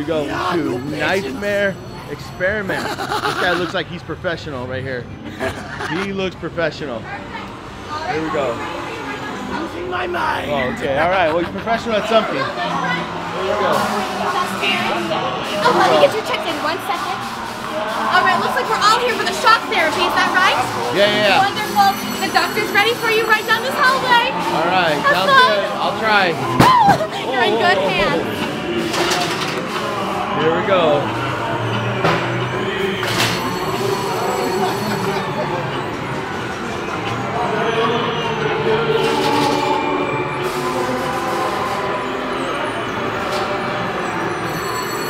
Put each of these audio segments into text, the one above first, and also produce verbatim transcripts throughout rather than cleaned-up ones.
we go nah, to Nightmare Experiment. This guy looks like he's professional right here. He looks professional. Here we go. I'm losing my mind. Oh, okay. All right. Well, you're professional at something. Here we go. Oh, let me get your check in one second. All right. Looks like we're all here for the shock therapy. Is that right? Yeah, yeah. Wonderful. The doctor's ready for you right down this hallway. All right. Sounds good. I'll try. You're in good hands. Here we go.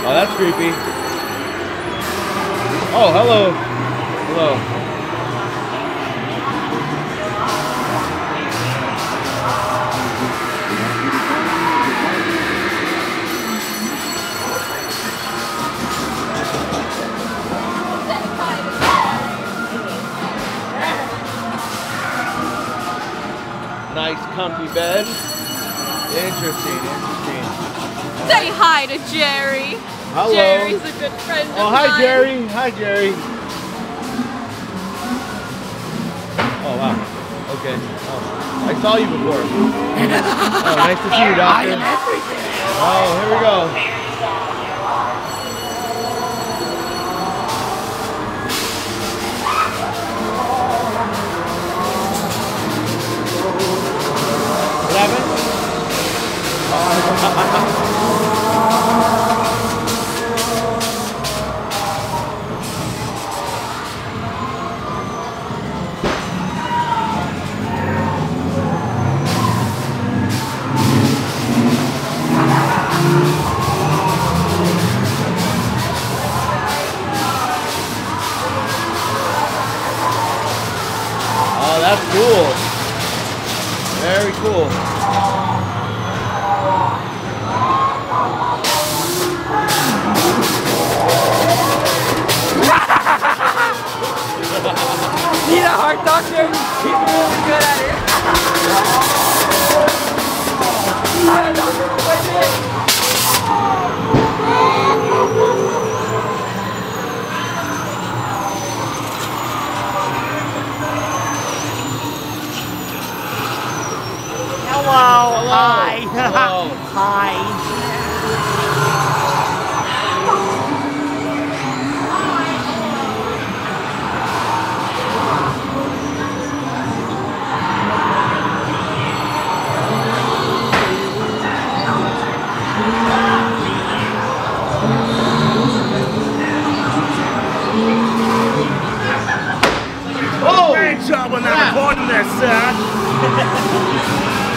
Oh, that's creepy. Oh, hello. Hello. Nice comfy bed. Interesting, interesting. Say hi to Jerry. Hello. Jerry's a good friend of mine. Oh, hi Jerry. Hi Jerry. Oh wow. Okay. Oh, I saw you before. Oh, nice to see you, doctor. Oh, here we go. What happened? Oh. That's cool. Very cool. Need a heart doctor? He's really good at it. Yeah, doctor, what's it? Hello. Hello. Hi. Hello. Hi. Oh! Great job on that recording there, sir.